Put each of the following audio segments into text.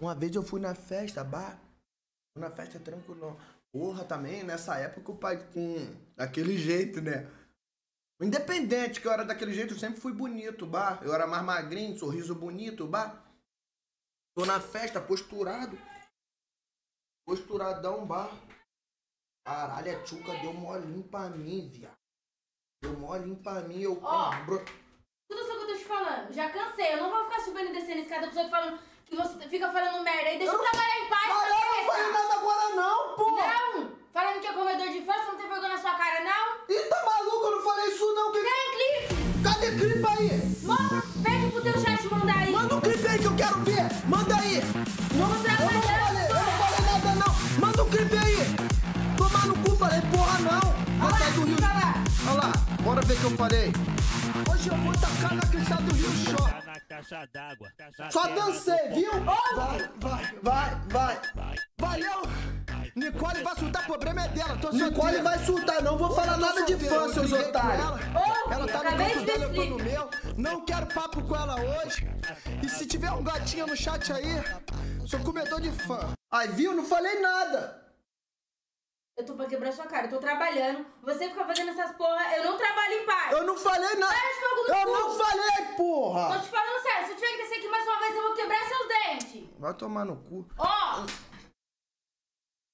Uma vez eu fui na festa, bar. Na festa tranquilão. Porra, também nessa época o pai com daquele jeito, né? Independente que eu era daquele jeito, eu sempre fui bonito, bar. Eu era mais magrinho, sorriso bonito, bar. Tô na festa, posturado. Posturadão, bar. Caralho, a tchuca deu molinho pra mim, viado. Deu molinho pra mim, eu... Ó, tudo isso que eu tô te falando, já cansei. Eu não vou ficar subindo e descendo escada, pessoa falando que você fica falando merda aí. Deixa eu trabalhar em paz. Mas eu não falei nada agora não, pô. Não, falando que é comedor de infância, não tem vergonha na sua cara, não. Ih, tá maluco, eu não falei isso não. Que... Tem clipe. Cadê clipe aí? Manda, pede pro teu chat, manda aí. Manda um clipe aí que eu quero ver, manda aí. Vou mostrar pra você. Manda um clipe aí! Tomar no cu, falei porra não! Olha lá, do Rio... Olha lá, bora ver o que eu falei! Hoje eu vou tacar na crista do Rio Shopping! Só dancei, viu? Vai! Valeu! Nicole vai surtar, problema é dela! Nicole vai surtar, não vou falar nada de fã, seus otários! Ela tá no canto dela, eu tô no meu! Não quero papo com ela hoje! E se tiver um gatinho no chat aí, sou comedor de fã! Ai, viu? Não falei nada. Eu tô pra quebrar sua cara, eu tô trabalhando. Você fica fazendo essas porra, eu não trabalho em paz. Eu não falei nada. Eu não falei, porra. Tô te falando sério, se eu tiver que descer aqui mais uma vez, eu vou quebrar seus dentes. Vai tomar no cu. Ó.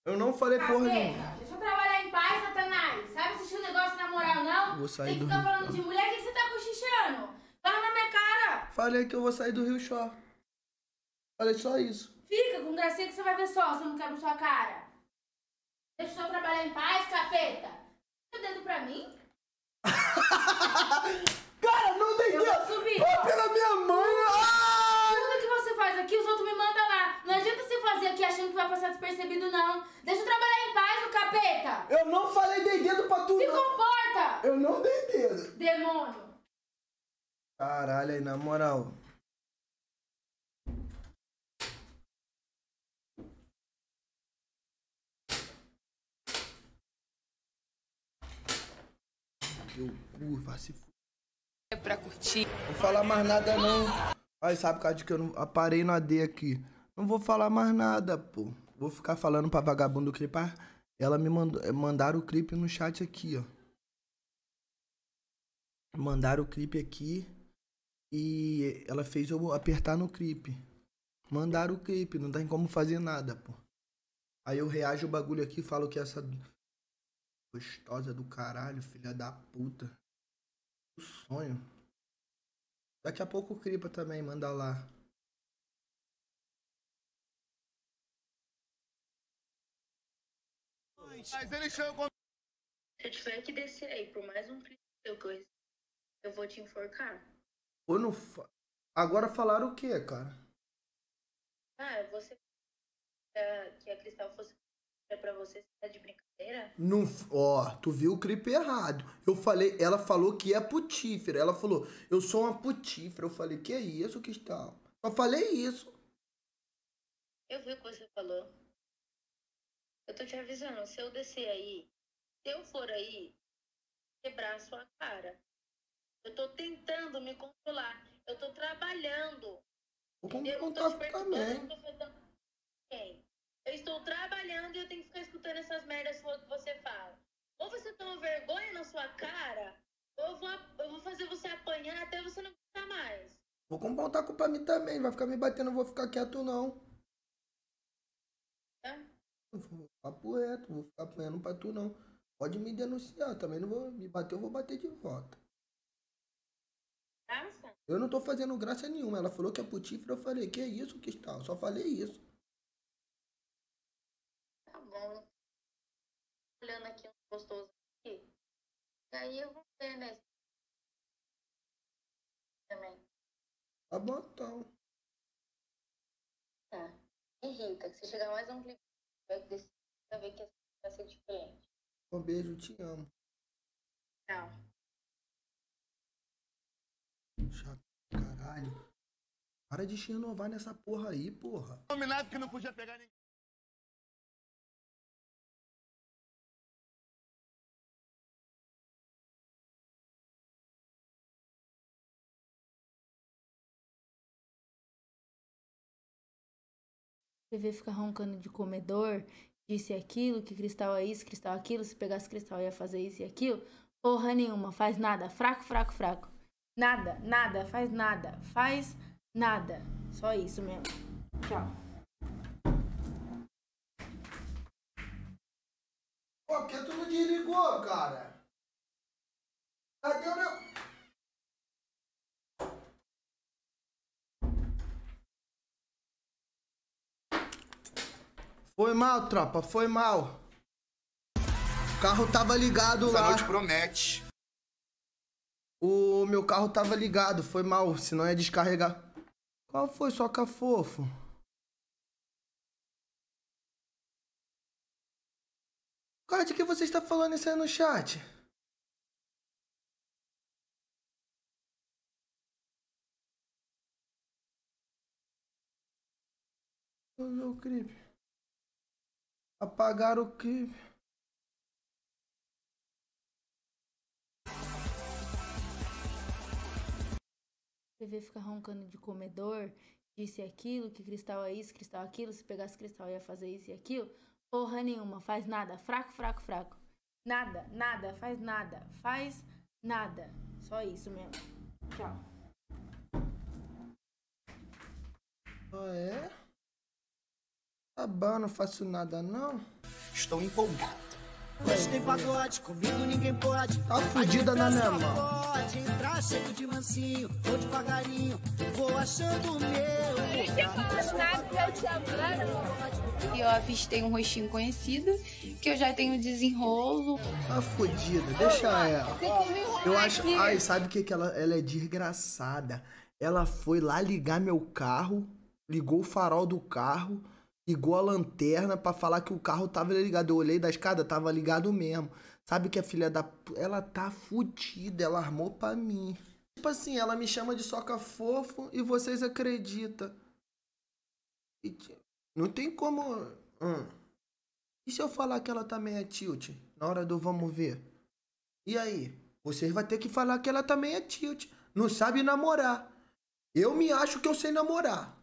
Eu não falei porra nenhuma. Deixa eu trabalhar em paz, Satanás. Sabe assistir um negócio na moral, não? Vou sair. Tem que ficar falando de mulher, o que você tá cochichando? Fala na minha cara. Falei que eu vou sair do Rio Shopping. Falei só isso. Fica com gracinha que você vai ver só, você não quebra sua cara. Deixa eu só trabalhar em paz, capeta. Dá o dedo pra mim. Cara, não tem dedo. Eu vou subir. Ó, pela minha mãe. Tudo que você faz aqui, os outros me mandam lá. Não adianta você fazer aqui achando que vai passar despercebido, não. Deixa eu trabalhar em paz, o capeta. Eu não falei dei dedo pra tu, não. Se comporta. Eu não dei dedo. Demônio. Caralho, aí, na moral... Vai se f... É pra curtir. Não vou falar mais nada não. Aí sabe por causa de que eu não aparei na D aqui. Não vou falar mais nada, pô. Vou ficar falando pra vagabundo clipar. Ela me mandou, mandaram o clipe no chat aqui, ó. Mandaram o clipe aqui. E ela fez eu apertar no clipe. Mandaram o clipe, não tem como fazer nada, pô. Aí eu reajo o bagulho aqui e falo que essa... Gostosa do caralho, filha da puta. O sonho. Daqui a pouco o Cripa também manda lá. Mas ele chegou... Se eu tiver que descer aí por mais um clipe seu que eu recebi, eu vou te enforcar. Ou não... Agora falaram o quê, cara? Ah, você... Que a Cristal fosse... Pra você, tá de brincadeira? Não, ó, tu viu o clipe errado. Eu falei, ela falou que é putífera. Ela falou, eu sou uma putífera. Eu falei, que é isso, Cristal? Só falei isso. Eu vi o que você falou. Eu tô te avisando, se eu descer aí, se eu for aí, quebrar a sua cara. Eu tô tentando me controlar. Eu tô trabalhando. Eu tô te perguntando, quem? Eu estou trabalhando e eu tenho que ficar escutando essas merdas que você fala. Ou você toma vergonha na sua cara, ou eu vou fazer você apanhar até você não gostar mais. Vou comportar a culpa pra mim também, vai ficar me batendo, não vou ficar quieto não. É? Eu vou ficar poeto, vou ficar apanhando pra tu não. Pode me denunciar, também não vou me bater, eu vou bater de volta. Graça? Eu não tô fazendo graça nenhuma, ela falou que é putífera, eu falei, que é isso, Cristal? Só falei isso. Olhando aqui um gostoso aqui. E aí eu vou ver, né? Também. Tá bom, então. Tá. Irrita, que se chegar mais um clipe, vai ver que vai ser diferente. Um beijo, te amo. Tchau. Chato, caralho. Para de renovar nessa porra aí, porra. Combinado que não podia pegar ninguém. TV fica roncando de comedor, disse aquilo, que cristal é isso, cristal é aquilo, se pegasse cristal ia fazer isso e aquilo. Porra nenhuma, faz nada, fraco, fraco, fraco. Nada, nada, faz nada, faz nada. Só isso mesmo. Tchau. Por que tu não desligou, cara? Cadê o meu... Foi mal, tropa, foi mal. O carro tava ligado lá. Essa noite promete. O meu carro tava ligado, foi mal, senão ia descarregar. Qual foi, soca fofo? Cara, de que você está falando isso aí no chat? O clipe. Apagaram o clipe. TV fica roncando de comedor, disse aquilo, que cristal é isso, cristal é aquilo, se pegasse cristal ia fazer isso e aquilo. Porra nenhuma, faz nada, fraco, fraco, fraco. Nada, nada, faz nada, faz nada. Só isso mesmo. Tchau. Ah, é? Tá bom, não faço nada não. Estou empolgado. Hoje tem pacote, comigo ninguém pode. Tá fudida na minha mão. Pode entrar cheio de mansinho, vou devagarinho, vou achando o meu. Você falou nada que eu te amando. E eu avistei um rostinho conhecido, que eu já tenho desenrolo. Tá fudida, deixa ela. Eu acho, ai, sabe o que que ela é desgraçada? Ela foi lá ligar meu carro, ligou o farol do carro, ligou a lanterna pra falar que o carro tava ligado. Eu olhei da escada, tava ligado mesmo. Sabe que a filha da... Ela tá fudida, ela armou pra mim. Tipo assim, ela me chama de soca fofo e vocês acreditam. E... Não tem como... E se eu falar que ela também é tilt? Na hora do vamos ver. E aí? Vocês vão ter que falar que ela também é tilt. Não sabe namorar. Eu me acho que eu sei namorar.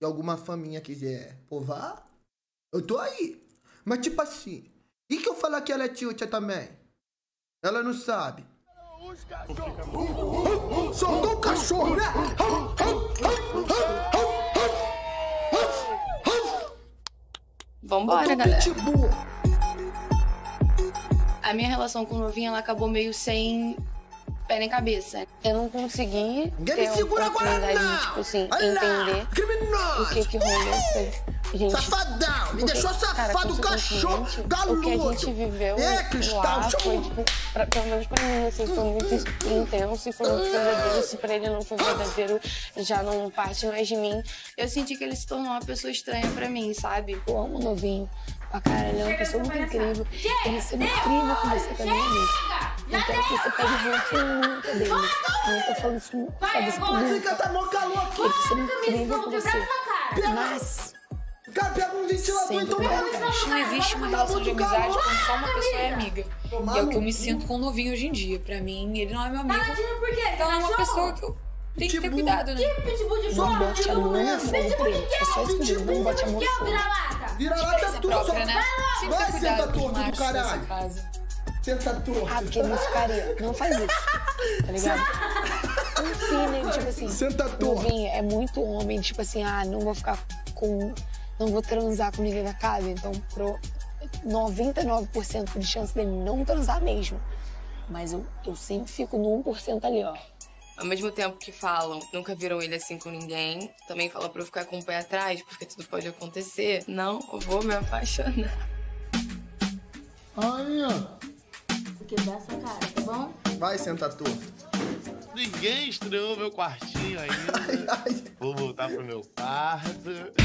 Se alguma faminha quiser provar, eu tô aí. Mas tipo assim, e que eu falar que ela é tilt também? Ela não sabe. Soltou o cachorro, né? Vambora, galera. A minha relação com o novinho, ela acabou meio sem... pé nem cabeça. Eu não consegui ter a oportunidade de, tipo assim, entender o que rolou. Safadão! Me deixou safado o cachorro da lua! O que a gente viveu no ar foi, tipo, pelo menos pra mim, assim, foi muito intenso e foi muito verdadeiro. Se pra ele não foi verdadeiro, já não parte mais de mim. Eu senti que ele se tornou uma pessoa estranha pra mim, sabe? Eu amo o novinho. Ah, cara, ele é uma pessoa muito incrível. Ele sempre incrível com você também, amigo. Não quero que você pode ver assim nunca dele. Eu tô falando isso muito, sabe? Isso tudo. Ele sempre incrível com você. Mas... Cara, pega um ventilador, então não existe uma relação de amizade quando só uma pessoa é amiga. E é o que eu me sinto com o novinho hoje em dia. Pra mim, ele não é meu amigo. Então é uma pessoa que eu... Tem que ter cuidado, né? Que pitbull de fora? Não bote a mão na fogo pra ele. É só isso que eu digo, não bote a mão na fogo. Vira-lata é tudo, só... Né? Vai, senta torto do caralho. Senta torto. Ah, porque ele não ficaria. Não faz isso, tá ligado? Enfim, né? Tipo assim... Senta torto. Novinha é muito homem, tipo assim, ah, não vou ficar com... Não vou transar com ninguém na casa, então pro 99% de chance dele não transar mesmo. Mas eu sempre fico no 1% ali, ó. Ao mesmo tempo que falam, nunca viram ele assim com ninguém, também falam pra eu ficar com o pé atrás, porque tudo pode acontecer. Não, eu vou me apaixonar. Aí, ó. Vou quebrar essa cara, tá bom? Vai, sentar torto. Ninguém estreou meu quartinho ainda. Ai, ai. Vou voltar pro meu quarto.